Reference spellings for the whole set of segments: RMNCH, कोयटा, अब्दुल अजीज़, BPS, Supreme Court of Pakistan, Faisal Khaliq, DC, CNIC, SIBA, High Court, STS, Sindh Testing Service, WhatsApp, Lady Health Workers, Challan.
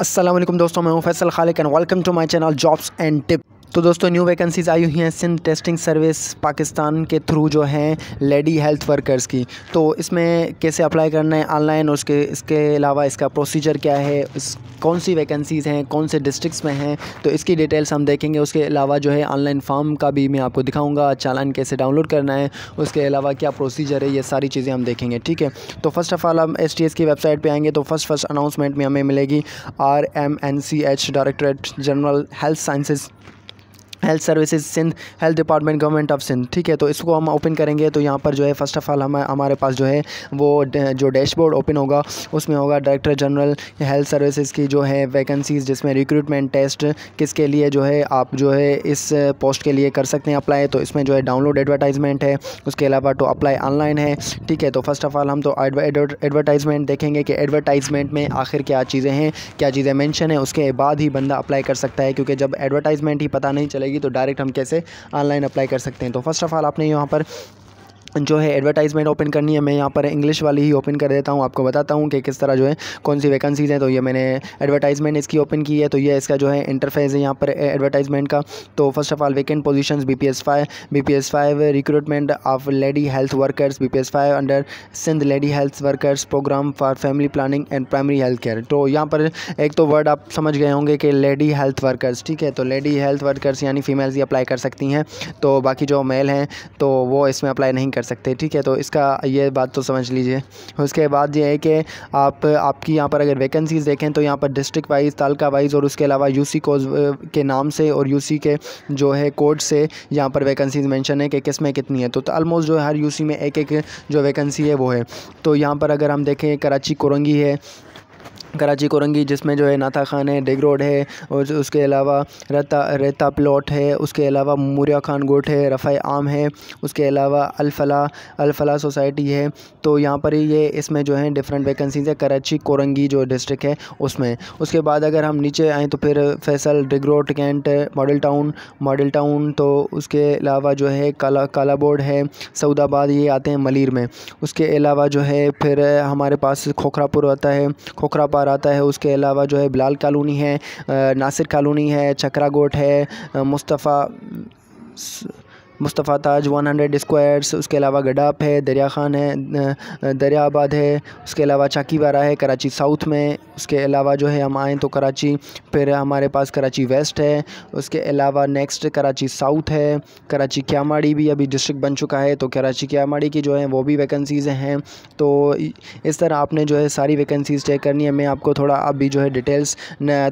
अस्सलाम वालेकुम दोस्तों, मैं हूं Faisal Khaliq and welcome to my channel jobs and tip. तो दोस्तों न्यू वैकेंसीज़ आई हुई हैं सिंध टेस्टिंग सर्विस पाकिस्तान के थ्रू जो हैं लेडी हेल्थ वर्कर्स की। तो इसमें कैसे अप्लाई करना है ऑनलाइन, उसके इसके अलावा इसका प्रोसीजर क्या है, कौन सी वैकेंसीज़ हैं, कौन से डिस्ट्रिक्ट्स में हैं, तो इसकी डिटेल्स हम देखेंगे। उसके अलावा जो है ऑनलाइन फॉर्म का भी मैं आपको दिखाऊंगा, चालान कैसे डाउनलोड करना है, उसके अलावा क्या प्रोसीजर है, ये सारी चीज़ें हम देखेंगे। ठीक है, तो फर्स्ट ऑफ़ ऑल हम STS की वेबसाइट पर आएँगे तो फर्स्ट अनाउंसमेंट में हमें मिलेगी RMNCH directorate general health services Sindh, health department government of Sindh. ठीक है, तो इसको हम ओपन करेंगे तो यहाँ पर जो है फ़र्स्ट ऑफ़ ऑल हमारे पास जो है वो जो डैशबोर्ड ओपन होगा उसमें होगा डायरेक्टर जनरल हेल्थ सर्विसेज की जो है वैकेंसीज़, जिसमें रिक्रूटमेंट टेस्ट किसके लिए जो है आप जो है इस पोस्ट के लिए कर सकते हैं अप्लाई। तो इसमें जो है डाउनलोड एडवर्टाइजमेंट है, उसके अलावा तो अप्लाई ऑनलाइन है। ठीक है, तो फर्स्ट ऑफ़ ऑल हम तो एडवर्टाइजमेंट देखेंगे कि एडवर्टाइजमेंट में आखिर क्या चीज़ें हैं, क्या चीज़ें मैंशन है, उसके बाद ही बंदा अप्लाई कर सकता है, क्योंकि जब एडवर्टाइजमेंट ही पता नहीं चलेगा तो डायरेक्ट हम कैसे ऑनलाइन अप्लाई कर सकते हैं। तो फर्स्ट ऑफ ऑल आपने यहाँ पर जो है एडवर्टाइजमेंट ओपन करनी है। मैं यहाँ पर इंग्लिश वाली ही ओपन कर देता हूँ, आपको बताता हूँ कि किस तरह जो है कौन सी वैकेंसीज़ हैं। तो ये मैंने एडवर्टाइजमेंट इसकी ओपन की है, तो ये इसका जो है इंटरफेस है यहाँ पर एडवर्टाइजमेंट का। तो first of all vacant positions BPS 5 recruitment of lady health workers BPS 5 under Sindh lady health workers program for family planning and primary health care. तो यहाँ पर एक तो वर्ड आप समझ गए होंगे कि लेडी हेल्थ वर्कर्स। ठीक है, तो लेडी हेल्थ वर्कर्स यानी फीमेल्स ही अप्लाई कर सकती हैं, तो बाकी जो मेल हैं तो वो इसमें अप्लाई नहीं कर सकते। ठीक है, तो इसका ये बात तो समझ लीजिए। उसके बाद ये है कि आपकी यहाँ पर अगर वैकेंसीज़ देखें तो यहाँ पर डिस्ट्रिक्ट वाइज, तालका वाइज और उसके अलावा UC कोड के नाम से और UC के जो है कोड से यहाँ पर वैकेंसीज़ मेंशन है कि किस में कितनी है। तो ऑलमोस्ट जो है हर UC में एक जो वैकेंसी है वो है। तो यहाँ पर अगर हम देखें कराची कोरंगी जिसमें जो है नाथा खान है, डेग रोड है, और उसके अलावा रेता प्लॉट है, उसके अलावा मुरिया खान गोट है, रफ़ा आम है, उसके अलावा अलफला सोसाइटी है। तो यहाँ पर ये इसमें जो है डिफरेंट वैकेंसीज़ है कराची कोरंगी जो डिस्ट्रिक्ट है उसमें। उसके बाद अगर हम नीचे आएँ तो फिर Faisal, Deg road, cantt, model town, तो उसके अलावा जो है काला बोर्ड है, सऊदाबाद, ये आते हैं मलीर में। उसके अलावा जो है फिर हमारे पास खोखरापुर आता है, खोखरापार आता है, उसके अलावा जो है बिलाल कॉलोनी है, नासिर कॉलोनी है, चक्रागोट है, मुस्तफ़ा ताज 100 स्क्वायर्स, उसके अलावा गडाप है, दरिया खान है, दरिया आबाद है, उसके अलावा चाकीवारा है कराची साउथ में। उसके अलावा जो है हम आएँ तो कराची, फिर हमारे पास कराची वेस्ट है, उसके अलावा नेक्स्ट कराची साउथ है, कराची क्यामाड़ी भी अभी डिस्ट्रिक्ट बन चुका है, तो कराची क्यामाड़ी की जो है वो भी वैकेंसीज़ हैं। तो इस तरह आपने जो है सारी वैकेंसीज़ चेक करनी है। मैं आपको थोड़ा अभी जो है डिटेल्स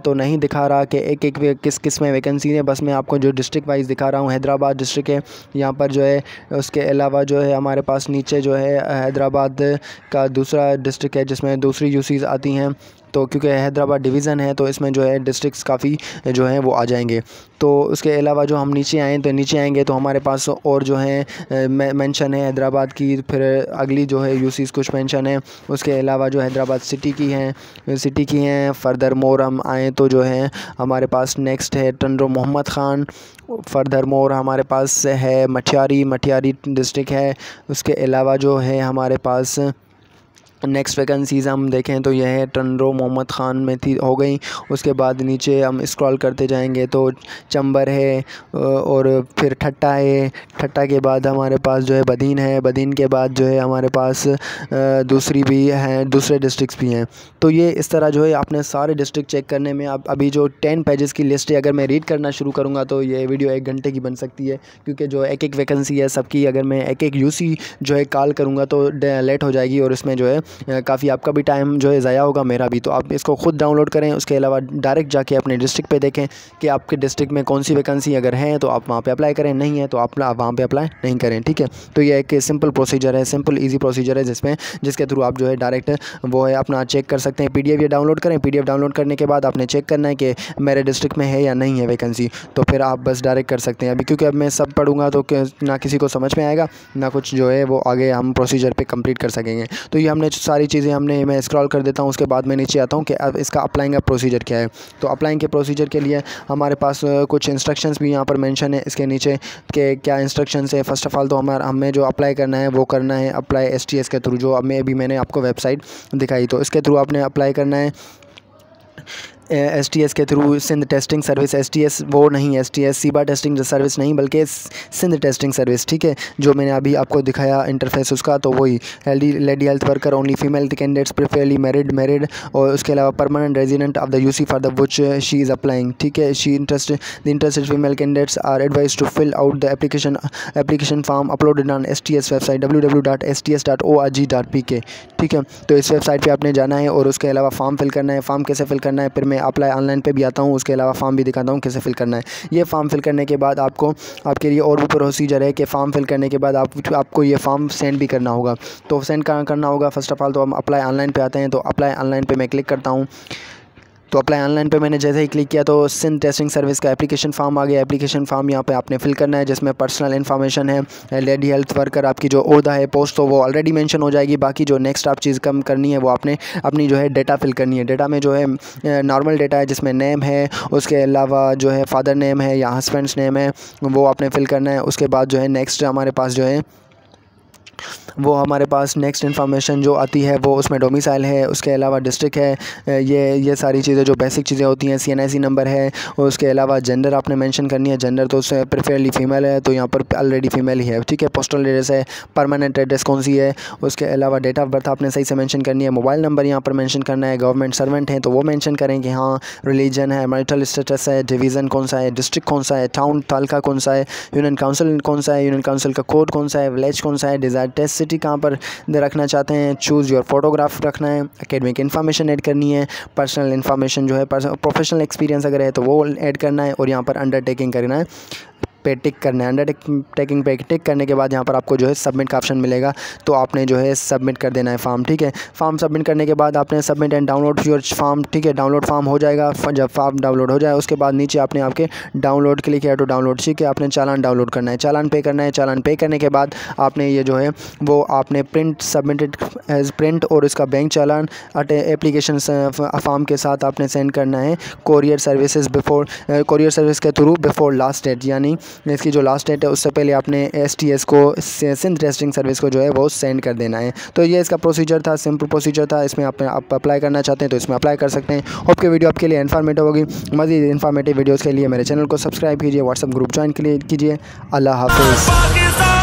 तो नहीं दिखा रहा कि एक एक किस किस में वैकेंसी है, बस मैं आपको जो डिस्ट्रिक्ट वाइज दिखा रहा हूँ। हैदराबाद डिस्ट्रिक्ट है यहाँ पर जो है, उसके अलावा जो है हमारे पास नीचे जो है हैदराबाद का दूसरा डिस्ट्रिक्ट है जिसमें दूसरी UCs आती हैं। तो क्योंकि हैदराबाद डिवीज़न है तो इसमें जो है डिस्ट्रिक्ट्स काफ़ी जो हैं वो आ जाएंगे। तो उसके अलावा जो हम नीचे आएंगे तो हमारे पास और जो है मेंशन है हैदराबाद की, फिर अगली जो है UCs कुछ मेंशन है, उसके अलावा जो हैदराबाद सिटी की हैं। फर्दर मोर हम आएँ तो जो है हमारे पास नेक्स्ट है टंडो मोहम्मद ख़ान, फर्दर मोर हमारे पास है मठियारी डिस्ट्रिक्ट है। उसके अलावा जो है हमारे पास नेक्स्ट वैकेंसीज़ हम देखें तो यह है टंडो मोहम्मद ख़ान में थी हो गई। उसके बाद नीचे हम स्क्रॉल करते जाएंगे तो चंबर है और फिर ठट्टा है, ठट्टा के बाद हमारे पास जो है बदीन है, बदीन के बाद जो है हमारे पास दूसरी भी हैं, दूसरे डिस्ट्रिक्ट्स भी हैं। तो ये इस तरह जो है आपने सारे डिस्ट्रिक्ट चेक करने में आप अभी जो 10 पेजेस की लिस्ट है, अगर मैं रीड करना शुरू करूँगा तो ये वीडियो 1 घंटे की बन सकती है, क्योंकि जो एक एक वैकेंसी है सबकी अगर मैं एक एक UC जो है कॉल करूँगा तो लेट हो जाएगी और इसमें जो है काफ़ी आपका भी टाइम जो है ज़ाया होगा, मेरा भी। तो आप इसको खुद डाउनलोड करें, उसके अलावा डायरेक्ट जाके अपने डिस्ट्रिक्ट पे देखें कि आपके डिस्ट्रिक्ट में कौन सी वैकेंसी अगर हैं तो आप वहाँ पे अप्लाई करें, नहीं है तो आप वहाँ पे अप्लाई नहीं करें। ठीक है, तो ये एक सिंपल प्रोसीजर है, सिंपल ईजी प्रोसीजर है जिसके थ्रू आप जो है डायरेक्ट वो है अपना चेक कर सकते हैं। PDF ये डाउनलोड करें, PDF डाउनलोड करने के बाद आपने चेक करना है कि मेरे डिस्ट्रिक्ट में है या नहीं है वैकेंसी, तो फिर आप बस डायरेक्ट कर सकते हैं। अभी क्योंकि अब मैं सब पढ़ूँगा तो ना किसी को समझ में आएगा ना कुछ जो है वो आगे हम प्रोसीजर पर कंप्लीट कर सकेंगे। तो ये सारी चीज़ें मैं स्क्रॉल कर देता हूं, उसके बाद मैं नीचे आता हूं कि अब इसका अप्लाइंग का प्रोसीजर क्या है। तो अप्लाइंग के प्रोसीजर के लिए हमारे पास कुछ इंस्ट्रक्शंस भी यहां पर मेंशन है इसके नीचे कि क्या इंस्ट्रक्शंस है। फर्स्ट ऑफ़ ऑल तो हमें जो अप्लाई करना है वो करना है अप्लाई STS के थ्रू, जो मैंने आपको वेबसाइट दिखाई, तो इसके थ्रू आपने अप्लाई करना है। एसटीएस के through Sindh testing service, STS वो नहीं, एसटीएस सीबा टेस्टिंग सर्विस नहीं बल्कि सिंध टेस्टिंग सर्विस, ठीक है, जो मैंने अभी आपको दिखाया इंटरफेस उसका, तो वही lady health worker only female candidates preferably married और उसके अलावा permanent resident of the UC for the which she is applying, ठीक है। The interested female candidates are advise to fill out the application form uploaded on STS website www.sts.org.pk, ठीक है। तो इस website पर आपने जाना है और उसके अलावा फॉर्म फिल करना है। फॉर्म कैसे फिल करना है फिर मैं अप्लाई ऑनलाइन पे भी आता हूँ, उसके अलावा फॉर्म भी दिखाता हूँ कैसे फिल करना है। ये फॉर्म फिल करने के बाद आपको आपके लिए और भी प्रोसीजर है कि फॉर्म फिल करने के बाद आपको ये फॉर्म सेंड भी करना होगा। तो सेंड करना होगा, फर्स्ट ऑफ ऑल तो हम अप्लाई ऑनलाइन पे आते हैं। तो अप्लाई ऑनलाइन पे मैं क्लिक करता हूँ। तो अप्लाई ऑनलाइन पे मैंने जैसे ही क्लिक किया तो सिंध टेस्टिंग सर्विस का एप्लीकेशन फॉर्म आ गया। एप्लीकेशन फॉर्म यहाँ पे आपने फिल करना है जिसमें पर्सनल इन्फॉर्मेशन है, लेडी हेल्थ वर्कर आपकी जो ओहदा है, पोस्ट, तो वो ऑलरेडी मेंशन हो जाएगी। बाकी जो नेक्स्ट आप चीज़ कम करनी है वो आपने अपनी जो है डेटा फिल करनी है। डेटा में जो है नॉर्मल डेटा है जिसमें नेम है, उसके अलावा जो है फादर नेम है या हस्बैंड्स नेम है, वो आपने फिल करना है। उसके बाद जो है नेक्स्ट हमारे पास जो है वो हमारे पास नेक्स्ट इन्फॉर्मेशन जो आती है वो उसमें डोमिसाइल है, उसके अलावा डिस्ट्रिक्ट है, ये सारी चीज़ें जो बेसिक चीज़ें होती हैं, CNIC नंबर है, और उसके अलावा जेंडर आपने मेंशन करनी है। जेंडर तो उससे प्रिफेयरली फीमेल है तो यहाँ पर ऑलरेडी फीमेल ही है, ठीक है। पोस्टल एड्रेस है, परमानेंट एड्रेस कौन सी है, उसके अलावा डेट ऑफ बर्थ आपने सही से मैंशन करनी है। मोबाइल नंबर यहाँ पर मैंशन करना है। गवर्नमेंट सर्वेंट हैं तो वो मैंशन करें कि हाँ। रिलीजन है, मैरिटल स्टेटस है, डिवीज़न कौन सा है, डिस्ट्रिक्ट कौन सा है, टाउन तालका कौन सा है, यूनियन काउंसिल कौन सा है, यूनियन काउंसिल का कोड कौन सा है, विलेज कौन सा है, डिज़ायर टेस्ट सिटी कहाँ पर रखना चाहते हैं, चूज़ योर फोटोग्राफ रखना है, एकेडमिक इन्फॉर्मेशन ऐड करनी है, पर्सनल इन्फॉर्मेशन जो है, प्रोफेशनल एक्सपीरियंस अगर है तो वो ऐड करना है, और यहाँ पर अंडरटेकिंग करना है, पे टिक करना है। अंडरटेकिंग पे टिक करने के बाद यहाँ पर आपको जो है सबमिट का ऑप्शन मिलेगा तो आपने जो है सबमिट कर देना है फॉर्म, ठीक है। फॉर्म सबमिट करने के बाद आपने submit and download your form, ठीक है, डाउनलोड फॉर्म हो जाएगा। जब फॉर्म डाउनलोड हो जाए उसके बाद नीचे आपने आपके डाउनलोड क्लिक किया तो डाउनलोड, ठीक है, आपने चालान डाउनलोड करना है, चालान पे करना है। चालान पे करने के बाद आपने ये जो है वो आपने प्रिंट सबमिटेड एज प्रिंट और इसका बैंक चालान एप्लीकेशन फॉर्म के साथ आपने सेंड करना है courier services before courier service के थ्रू बिफोर लास्ट डेट, यानी इसकी जो लास्ट डेट है उससे पहले आपने एसटीएस को, सिंध टेस्टिंग सर्विस को जो है वो सेंड कर देना है। तो ये इसका प्रोसीजर था, सिंपल प्रोसीजर था। इसमें आप अप्लाई करना चाहते हैं तो इसमें अप्लाई कर सकते हैं। होप के वीडियो आपके लिए इन्फॉर्मेटिव होगी। मज़ीद इन्फॉर्मेटिव वीडियोज़ के लिए मेरे चैनल को सब्सक्राइब कीजिए, व्हाट्सअप ग्रुप ज्वाइन कीजिए। अल्लाह हाफिज़।